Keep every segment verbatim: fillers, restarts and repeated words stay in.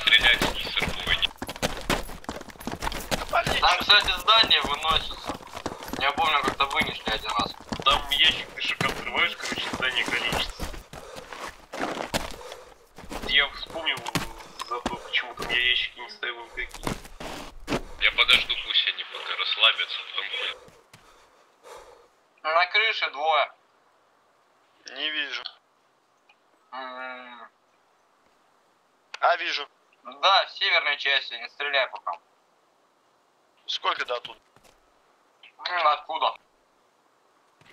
стрелять из сырбой. Там, кстати, здание выносится. Я помню, как-то вынесли один раз. Там ящик ты шик открываешь, короче, здание количество. Я вспомнил зато, почему там я ящики не ставил никакие. Я подожду, пусть они пока расслабятся, потом... На крыше двое. Не вижу. М-м-м. А, вижу. Да, в северной части, не стреляй пока. Сколько до тут? М-м, откуда?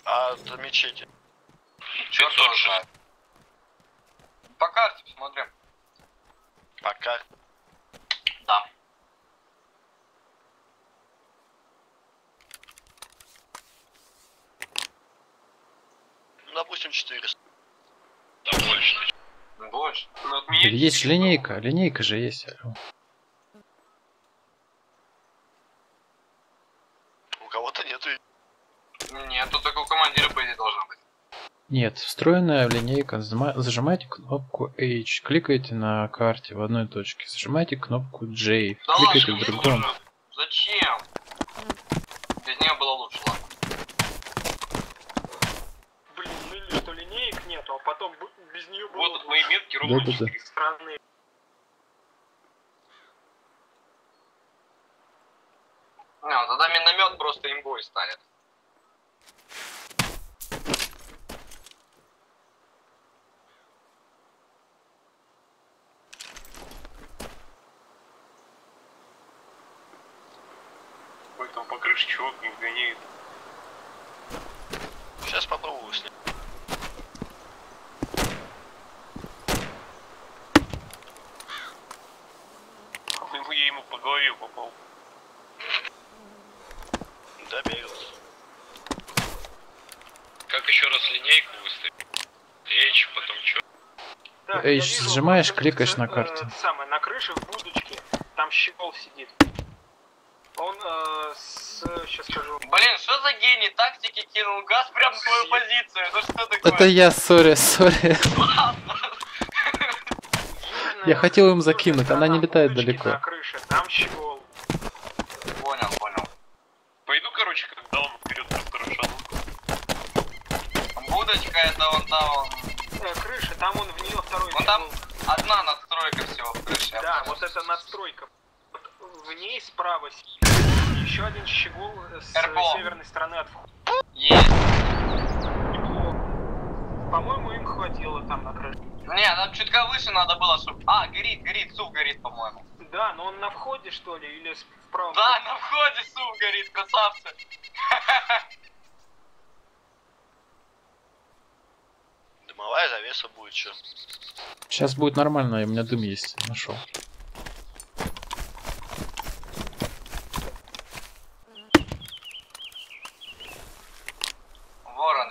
А, от мечети. Черт его знает. По карте посмотрим. По карте? Да. Допустим, четыреста. Да больше. Больше. Есть линейка, линейка же есть. У кого-то нету. Нету, только у командира по идее должна быть. Нет, встроенная линейка. Зажимайте кнопку H, кликайте на карте в одной точке, зажимайте кнопку J, да кликайте в другом. Зачем? Без нее было лучше. А потом без нее было... Вот мои метки ровно четыре страны. А, тогда миномет просто имбой станет. Ой, там по крыше чувак не гоняет. Сейчас попробую снять. Я ему по голове попал. Добился. Как еще раз линейку выставить? H, потом что? Да, H сжимаешь, кликаешь на карте. Э, самое, на крыше в будочке, там щегол сидит. Он, э, с, сейчас скажу. Блин, что за гений тактики кинул газ прям в свою позицию? Это что такое? Это я, сори, сори. Я хотел им закинуть, она не летает далеко. На крыше, там щегол. Понял, понял. Пойду, короче, как дал он вперед по второй шагу. Будочка это вон там. Он... Э, крыша, там он в нее второй. Вот там одна надстройка всего в крыше. Да, вот это надстройка. Вот в ней справа еще один щегол с РПО. Северной стороны от входа. Есть. По-моему, им хватило там на крыше. Не, нам чутка выше надо было, чтобы... А, горит, горит, суп горит, по-моему. Да, но он на входе, что ли, или в правом? Да, на входе суп горит, красавцы. Дымовая завеса будет, что? Сейчас будет нормально, у меня дым есть, нашел.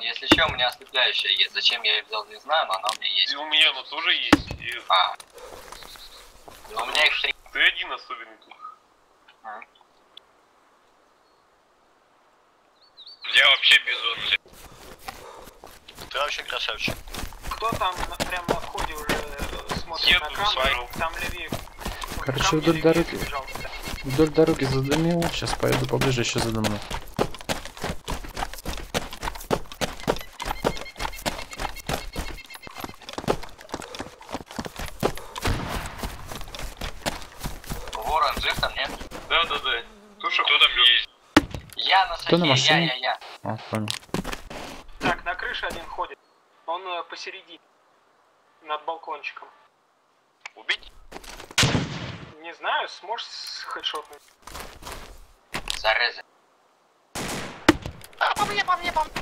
Если что, у меня ослепляющая есть. Зачем я ее взял, не знаю, но она у меня есть. И у меня она тоже есть. И... А. Но у меня их три. Ты один особенный тут. А. Я вообще безумный. Ты вообще красавчик. Кто там на, прямо на входе уже смотрит? Еду, на камеру? Там левее. Короче, вдоль дороги. Вдоль дороги задымил. Сейчас поеду поближе, еще задымлю. Кто на машине? Я, я, я. А, понял. Так, на крыше один ходит. Он э, посередине. Над балкончиком. Убить? Не знаю, сможешь с хедшотом. Зарезай. А, по мне, по мне, по мне.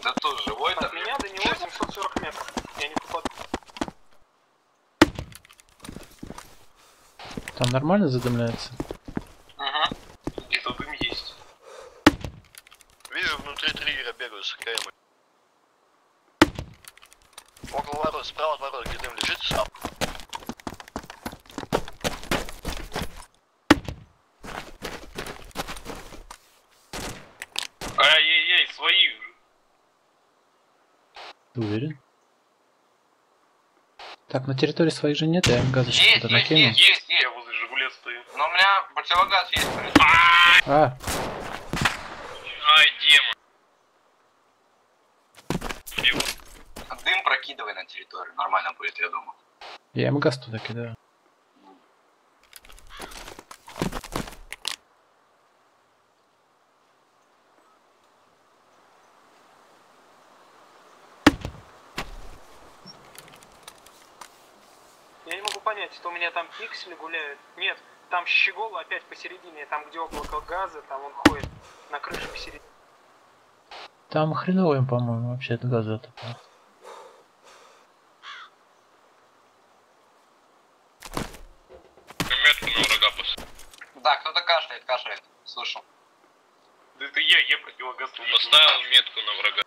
Да тут живой, да? От меня до него семьсот сорок метров. Я не попаду. Там нормально задымляется? Около ворот, справа от ворот, где дым лежит, сам. Ай-яй-яй, свои. Ты уверен? Так, на территории своих же нет, я им газы сейчас туда накину. Есть, есть, есть, я возле Жигуля стою. Но у меня противогаз есть. А! Ай, демон. Дым прокидывай на территорию, нормально будет, я думаю. Я им газ туда кидаю. Я не могу понять, что у меня там пиксели гуляют. Нет, там щегол опять посередине, там где облако газа, там он ходит на крыше посередине. Там хреново им, по-моему, вообще от газа отопло. Да, кто-то кашляет, кашляет, слышал. Да это я, я противогаз. Поставил метку на врага.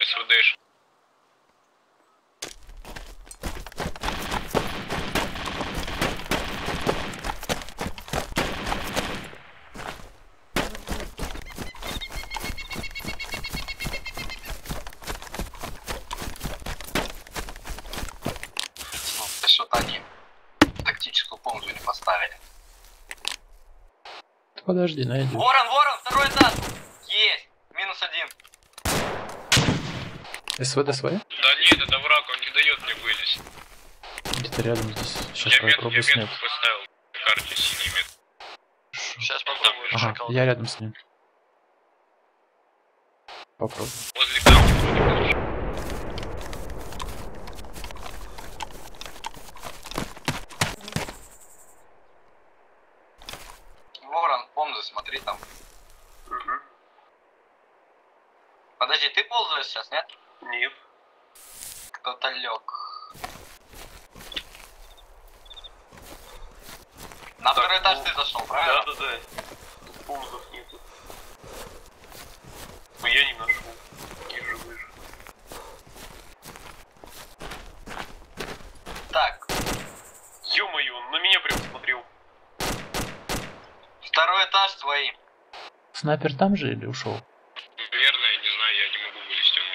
СВД-ш. Подожди, найду. Ворон, ворон, второй этаж! Есть! Минус один. СВД свои? Да нет, это враг, он не дает мне вылезть. Где-то рядом здесь. Сейчас я мет, я мет поставил на карте, синий мет. Сейчас попробую. Ага, шоколад. Я рядом с ним. Попробуй. Возле камня вроде хорошо. Смотри там. Угу. Подожди, ты ползаешь сейчас, нет? Нет. Кто-то лег. На так, второй этаж пол... ты зашел, правильно? Да, да, да. Тут ползов нету. Но я не нашел. Не живы же. Так. Ё-моё, он на меня прям смотрел. Второй этаж свои. Снайпер там же или ушел? Верно, я не знаю, я не могу вылезти, он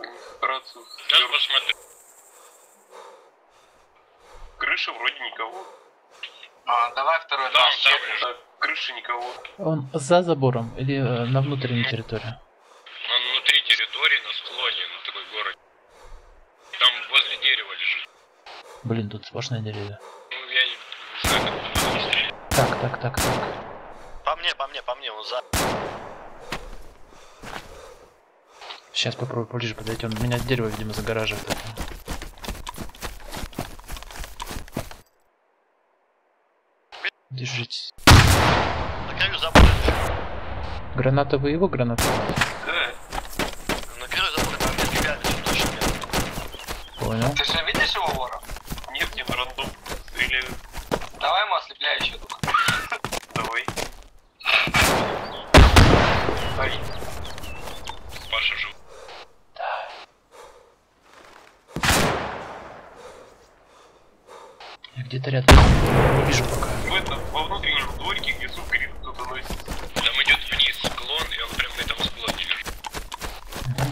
меня смотрит. Сейчас посмотрю. Крыша вроде никого. А, давай второй да, этаж. Там, да, крыша никого. Он за забором или э, на внутренней территории? Он внутри территории, на склоне, на такой город. Там возле дерева лежит. Блин, тут сплошные деревья. Ну, я не... Так, так, так, так. По мне, по мне, по мне, он за... Сейчас попробую поближе подойти, он меня дерево, видимо, загораживает. Держитесь. На краю забора. Гранатовые его гранаты? Да. На краю забора, по мне, бегали, что точно нет. Понял. Ты же видишь его, вора? Нет, не на рандом. Стреляю. Давай ему ослепляющую только. Давай. Ай. Паша жив. Да. Я где-то рядом. Не вижу пока. В этом, во внутреннем дворике, где суп крит кто-то носится. Там идет вниз склон, и он прям на этом склоне лежит. Угу.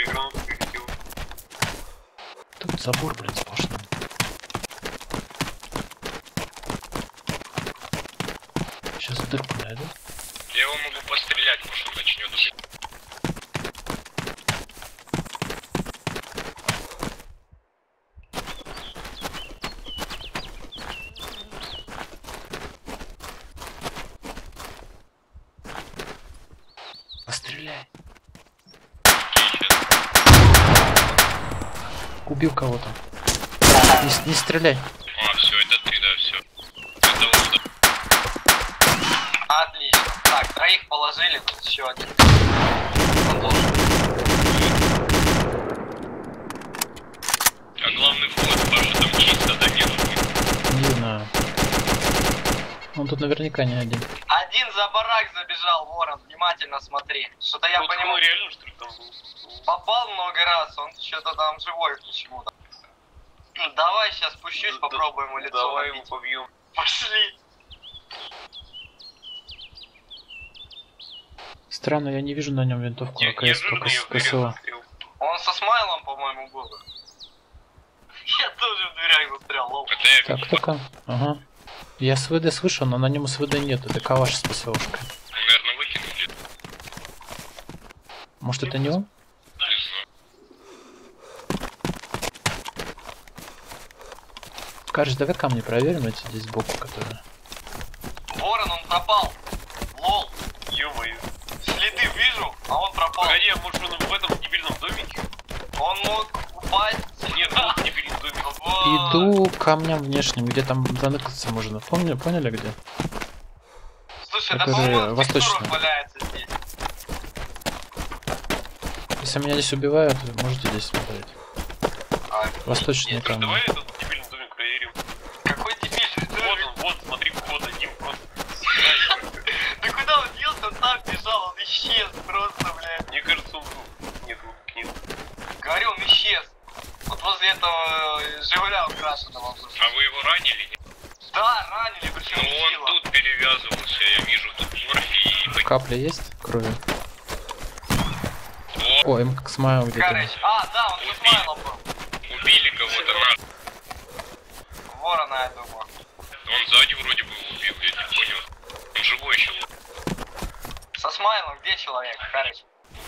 Играл, прилетел. Тут забор, блин, сплошной. Сейчас дырку найду. Я его могу пострелять, может он начнет жить. Постреляй. Убил кого-то. Не, не стреляй. А, все, это ты, да, все. Отлично. Так, троих положили, тут еще один. А главный вход, Паша, там чисто, да нет? Не знаю. Он тут наверняка не один. Один за барак забежал, ворон, внимательно смотри. Что-то я вот понимаю. Реально, что ли, там попал много раз, он что-то там живой почему-то. Давай сейчас спущусь, да, попробуем да, лицо давай его лицо побьем. Пошли. Странно, я не вижу на нем винтовку, какая-то КСО. Он со Смайлом, по-моему, было. Я тоже в дверях застрял, лоб. Так, только. Ага. Я СВД слышу, но на нем СВД нету. Это калаш с ПСОшкой. Наверное, выкинули. Может, это не он? Кажется, давай камни проверим эти здесь сбоку, которые. Ворон, он пропал. Лол. Ё-моё. Следы вижу, а он пропал. Погоди, а может он в этом дебильном домике? Он мог упасть. Нет, он в дебильном домике. Иду к камням внешним, где там заныкаться можно. Помню, поняли где? Слушай, да по-моему, восточный валяется здесь. Если меня здесь убивают, можете здесь смотреть. А, восточные нет, камни. Давай этот дебильный домик проверим. Какой дебильный домик? Вот он, вот, смотри, вот один просто. Да куда он делся? Он сам бежал, он исчез просто, блядь. Мне кажется, он тут. Нет, тут нет. Говорю, он исчез. Вот возле этого Жигуля украшенного. А вы его ранили? Да, ранили, причем ну, он тут перевязывался, я вижу, тут морфии. Капля есть крови? О, им как Смайл где-то. А, да, он не Смайлом был. Убили кого-то раз. Ворона, я думаю. Он сзади вроде бы убил, я не понял. Он живой еще. Со Смайлом где человек, Харыч?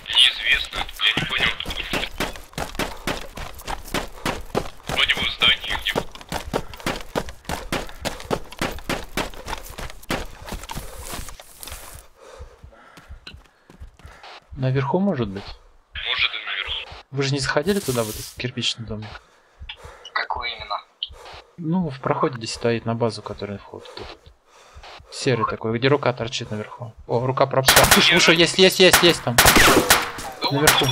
Неизвестно, я не понял. Вроде бы в здании где. Наверху может быть? Может и наверху. Вы же не заходили туда, в этот кирпичный домик? Какой именно? Ну, в проходе здесь стоит на базу, которая вход тут. Серый такой, где рука торчит наверху. О, рука пропала. Слушай, слушай, есть, есть, есть, есть там. Наверху.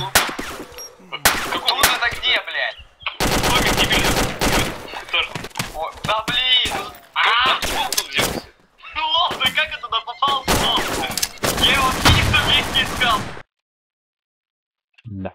Тут это где, блядь? Домик дебильный. Да блин! Ааа! Ну лох, ты как это туда попал? Я его в каких-то месте искал. Да.